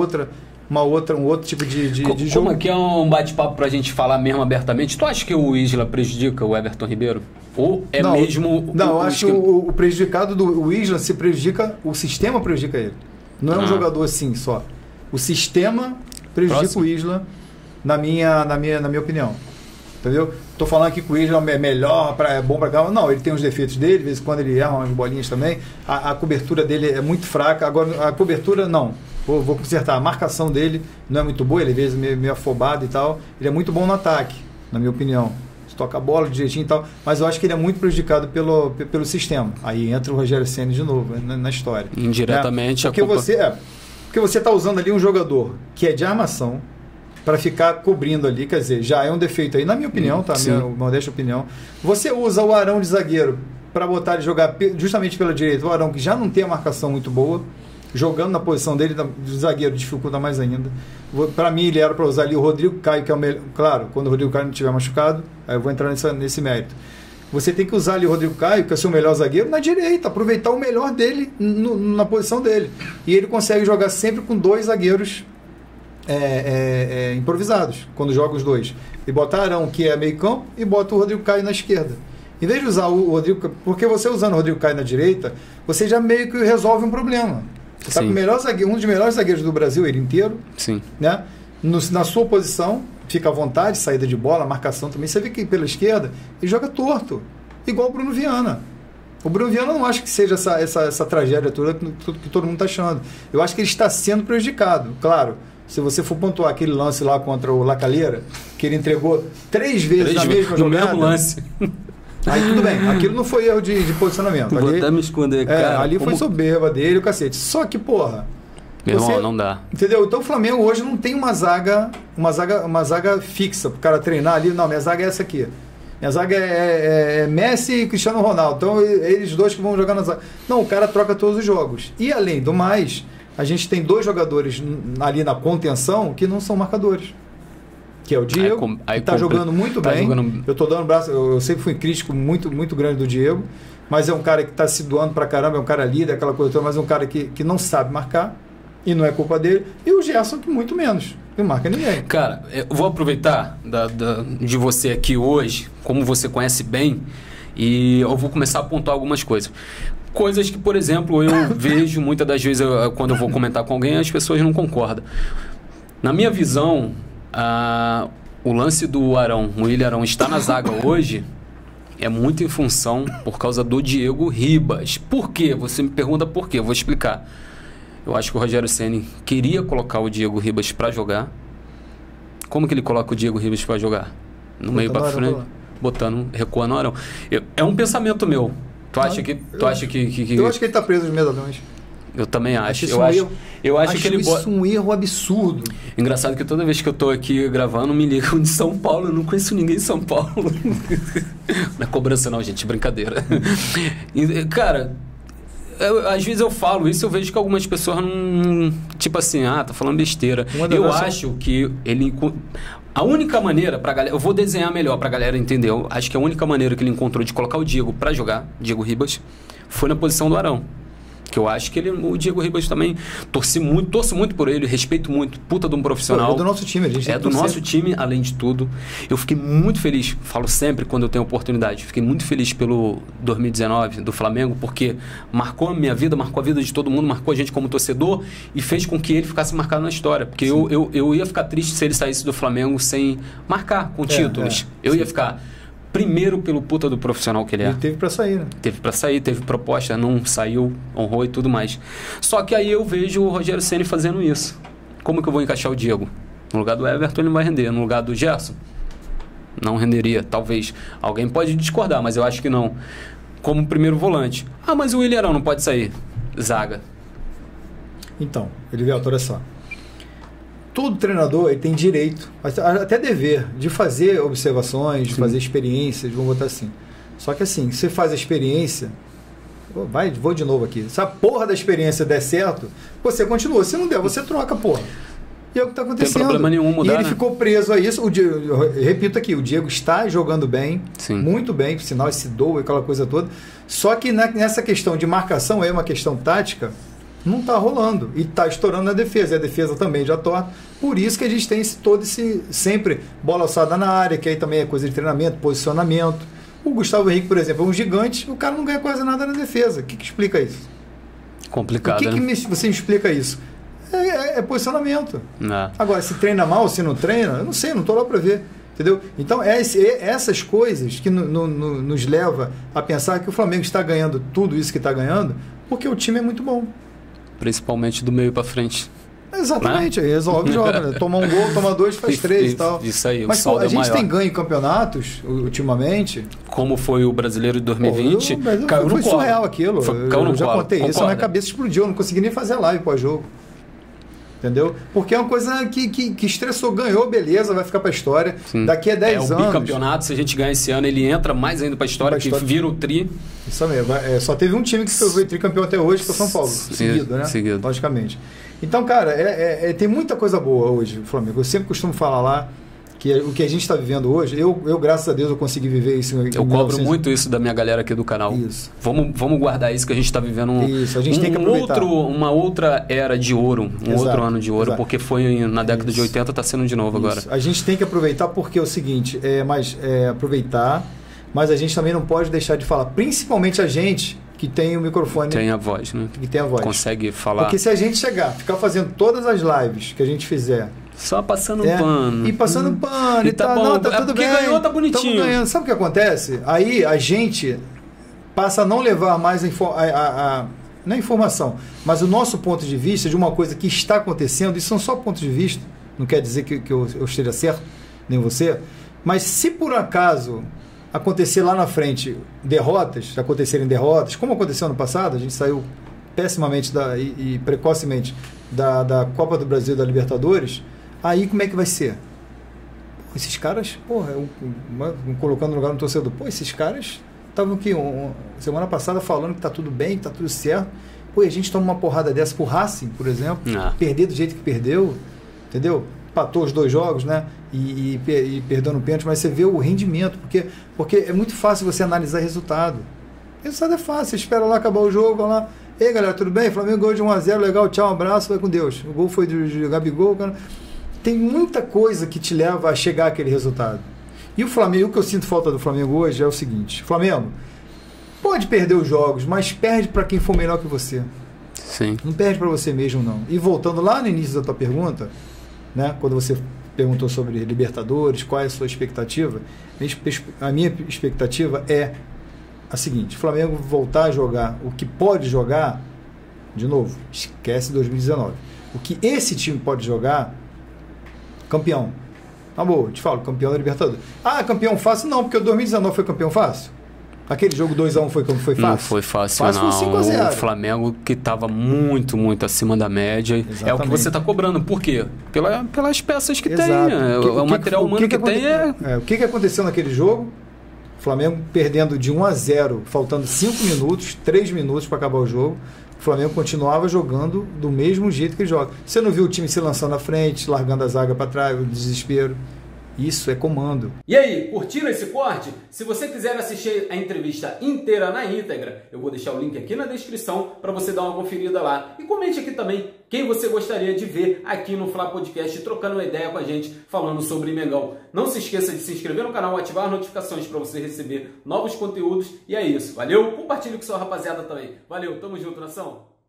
um outro tipo de jogo. Como aqui é um bate-papo pra gente falar mesmo abertamente, tu acha que o Isla prejudica o Everton Ribeiro? Ou é não, mesmo... Não, eu acho que o prejudicado do Isla se prejudica, o sistema prejudica ele. Não é um jogador assim só. O sistema prejudica o Isla, na minha opinião. Entendeu? Tô falando aqui que o Isla é melhor, é bom pra cá. Não, ele tem os defeitos dele, de vez em quando ele erra umas bolinhas também. A cobertura dele é muito fraca. Agora, a cobertura, não. Vou consertar. A marcação dele não é muito boa, ele às vezes meio afobado e tal. Ele é muito bom no ataque, na minha opinião. Se toca a bola direitinho e tal. Mas eu acho que ele é muito prejudicado pelo sistema. Aí entra o Rogério Ceni de novo na história. Indiretamente, porque a culpa... porque você tá usando ali um jogador que é de armação, para ficar cobrindo ali, quer dizer, já é um defeito aí, na minha opinião, tá? Minha modesta opinião. Você usa o Arão de zagueiro para botar ele jogar justamente pela direita. O Arão, que já não tem a marcação muito boa, jogando na posição dele de zagueiro, dificulta mais ainda. Para mim, ele era para usar ali o Rodrigo Caio, que é o melhor. Claro, quando o Rodrigo Caio não estiver machucado, aí eu vou entrar nesse mérito. Você tem que usar ali o Rodrigo Caio, que é o seu melhor zagueiro, na direita, aproveitar o melhor dele na posição dele. E ele consegue jogar sempre com dois zagueiros improvisados, quando joga os dois. E bota Arão, que é meio campo, e bota o Rodrigo Caio na esquerda. Em vez de usar o Rodrigo, porque você usando o Rodrigo Caio na direita, você já meio que resolve um problema. Você está com o melhor zagueiro, um dos melhores zagueiros do Brasil, ele inteiro, né? Na sua posição, fica à vontade, saída de bola, marcação também. Você vê que pela esquerda ele joga torto, igual o Bruno Viana. O Bruno Viana, não acho que seja essa tragédia toda que todo mundo está achando. Eu acho que ele está sendo prejudicado, claro. Se você for pontuar aquele lance lá contra o Lacaleira, que ele entregou três vezes na mesma jogada. Mesmo lance. Aí tudo bem, aquilo não foi erro de posicionamento. Vou até me esconder, cara. Ali foi soberba dele, o cacete. Só que, porra... Meu irmão, não dá. Entendeu? Então o Flamengo hoje não tem uma zaga fixa pro cara treinar ali. Não, minha zaga é essa aqui. Minha zaga é Messi e Cristiano Ronaldo. Então eles dois que vão jogar na zaga. Não, o cara troca todos os jogos. E além do mais... A gente tem dois jogadores ali na contenção que não são marcadores. Que é o Diego, que está jogando muito bem. Eu tô dando braço, eu sempre fui crítico muito grande do Diego, mas é um cara que está se doando pra caramba, é um cara líder, aquela coisa toda, mas é um cara que não sabe marcar, e não é culpa dele. E o Gerson, que muito menos, não marca ninguém. Cara, eu vou aproveitar de você aqui hoje, como você conhece bem, e eu vou começar a apontar algumas coisas. Coisas que, por exemplo, eu vejo muitas das vezes quando eu vou comentar com alguém, as pessoas não concordam. Na minha visão, o lance do Arão, o William Arão, está na zaga hoje é muito em função por causa do Diego Ribas. Por quê? Você me pergunta por quê? Eu vou explicar. Eu acho que o Rogério Ceni queria colocar o Diego Ribas para jogar. Como que ele coloca o Diego Ribas para jogar? No meio para frente, botando, recuando o Arão. É um pensamento meu. Tu acha que... Eu acho que ele tá preso de medalhões. Eu também acho. Eu acho isso um erro absurdo. Engraçado que toda vez que eu tô aqui gravando, me ligam de São Paulo. Eu não conheço ninguém em São Paulo. Não é cobrança não, gente. Brincadeira. Cara, às vezes eu falo isso, eu vejo que algumas pessoas não... Tipo assim, tá falando besteira. Eu acho que ele... A única maneira pra galera... Eu vou desenhar melhor pra galera entender. Eu acho que a única maneira que ele encontrou de colocar o Diego pra jogar, Diego Ribas, foi na posição do Arão. Que eu acho que o Diego Ribas também... Torço muito por ele, respeito muito. Puta de um profissional. Pô, é do nosso time, a gente. É do nosso time, além de tudo. Eu fiquei muito feliz, falo sempre quando eu tenho oportunidade, fiquei muito feliz pelo 2019 do Flamengo, porque marcou a minha vida, marcou a vida de todo mundo, marcou a gente como torcedor e fez com que ele ficasse marcado na história. Porque eu ia ficar triste se ele saísse do Flamengo sem marcar com títulos. Eu ia ficar... Primeiro pelo puta do profissional que ele é. Ele teve pra sair, né? Teve pra sair, teve proposta, não saiu, honrou e tudo mais. Só que aí eu vejo o Rogério Ceni fazendo isso. Como que eu vou encaixar o Diego? No lugar do Everton ele não vai render. No lugar do Gerson? Não renderia, talvez. Alguém pode discordar, mas eu acho que não. Como primeiro volante. Mas o Willian Arão não pode sair. Zaga. Então, Elivelto, olha só. Todo treinador ele tem direito, até dever, de fazer observações, de fazer experiências, vamos botar assim. Só que assim, você faz a experiência, vou de novo aqui. Se a porra da experiência der certo, você continua. Se não der, você troca, porra. E é o que está acontecendo. Tem problema nenhum mudar, e ele ficou preso a isso. O Diego, eu repito aqui, o Diego está jogando bem, muito bem, por sinal, se doa e aquela coisa toda. Só que nessa questão de marcação, é uma questão tática. não está rolando. E está estourando na defesa. E a defesa também já torna. Por isso que a gente tem sempre bola alçada na área, que aí também é coisa de treinamento, posicionamento. O Gustavo Henrique, por exemplo, é um gigante, o cara não ganha quase nada na defesa. O que explica isso? Complicado. O que você me explica isso? É posicionamento. Não. Agora, se treina mal, se não treina, eu não sei, não estou lá para ver. Entendeu? Então, essas coisas que nos leva a pensar que o Flamengo está ganhando tudo isso que está ganhando, porque o time é muito bom. Principalmente do meio para frente. Exatamente, né? Resolve o jogo. Né? Toma um gol, toma dois, faz três e tal. Isso aí, mas pô, a gente maior. Tem ganho em campeonatos ultimamente. Como foi o Brasileiro de 2020? Pô, caiu foi no surreal colo. Aquilo. Eu já contei isso, a minha cabeça explodiu, eu não consegui nem fazer live pós-jogo. Entendeu? Porque é uma coisa que estressou, ganhou, beleza, vai ficar pra história. Sim. Daqui a 10 anos. É o bicampeonato, se a gente ganhar esse ano, ele entra mais ainda pra história, que vira o tri. Isso mesmo. Só teve um time que foi tricampeão até hoje, que foi o São Paulo. Seguido, né? Seguido. Logicamente. Então, cara, tem muita coisa boa hoje o Flamengo. Eu sempre costumo falar lá que o que a gente está vivendo hoje, eu, graças a Deus, eu consegui viver isso. Eu cobro muito isso da minha galera aqui do canal. Isso. Vamos guardar isso que a gente está vivendo. Isso, a gente tem que aproveitar. Uma outra era de ouro, exato, outro ano de ouro, exato. Porque foi na década isso. de 80, está sendo de novo isso. agora. A gente tem que aproveitar porque é o seguinte, aproveitar, mas a gente também não pode deixar de falar, principalmente a gente, que tem o microfone... Tem a voz, né? Que tem a voz. Consegue falar. Porque se a gente chegar, ficar fazendo todas as lives que a gente fizer... Só passando pano. E passando pano e tá bom. Não, tá tudo bem. Porque ganhou, tá bonitinho. Tamo ganhando. Sabe o que acontece? Aí a gente passa a não levar mais não a informação, mas o nosso ponto de vista de uma coisa que está acontecendo, isso são só pontos de vista, não quer dizer que eu esteja certo, nem você, mas se por acaso... acontecer lá na frente derrotas, como aconteceu ano passado, a gente saiu pessimamente e precocemente da Copa do Brasil, da Libertadores, aí como é que vai ser? Pô, esses caras, porra, colocando no lugar no torcedor, pô, esses caras estavam aqui semana passada falando que tá tudo bem, que tá tudo certo, pô, a gente toma uma porrada dessa pro Racing, por exemplo, perder do jeito que perdeu, entendeu? Empatou os dois jogos, né? E perdendo o pênalti, mas você vê o rendimento, porque é muito fácil você analisar resultado. Resultado é fácil, você espera lá acabar o jogo, vai lá. Ei, galera, tudo bem? Flamengo ganhou de 1-0, legal, tchau, um abraço, vai com Deus. O gol foi do Gabigol, cara. Tem muita coisa que te leva a chegar àquele resultado. E o Flamengo, o que eu sinto falta do Flamengo hoje é o seguinte: Flamengo pode perder os jogos, mas perde para quem for melhor que você. Sim. Não perde para você mesmo, não. E voltando lá no início da tua pergunta, né? Quando você perguntou sobre Libertadores, qual é a sua expectativa, a minha expectativa é a seguinte: o Flamengo voltar a jogar o que pode jogar, de novo, esquece 2019, o que esse time pode jogar, campeão, na boa, te falo, campeão da Libertadores. Ah, campeão fácil? Não, porque o 2019 foi campeão fácil. Aquele jogo 2-1 foi fácil? Não foi fácil, não. O Flamengo que estava muito, muito acima da média. Exatamente. É o que você está cobrando. Por quê? Pelas peças que exato. Tem. O material humano que tem é... O que aconteceu naquele jogo? O Flamengo perdendo de 1-0, faltando 5 minutos, 3 minutos para acabar o jogo. O Flamengo continuava jogando do mesmo jeito que ele joga. Você não viu o time se lançando à frente, largando a zaga para trás, o desespero. Isso é comando. E aí, curtiram esse corte? Se você quiser assistir a entrevista inteira na íntegra, eu vou deixar o link aqui na descrição para você dar uma conferida lá. E comente aqui também quem você gostaria de ver aqui no Fla Podcast, trocando uma ideia com a gente, falando sobre Mengão. Não se esqueça de se inscrever no canal, ativar as notificações para você receber novos conteúdos. E é isso, valeu? Compartilhe com sua rapaziada também. Valeu, tamo junto, nação!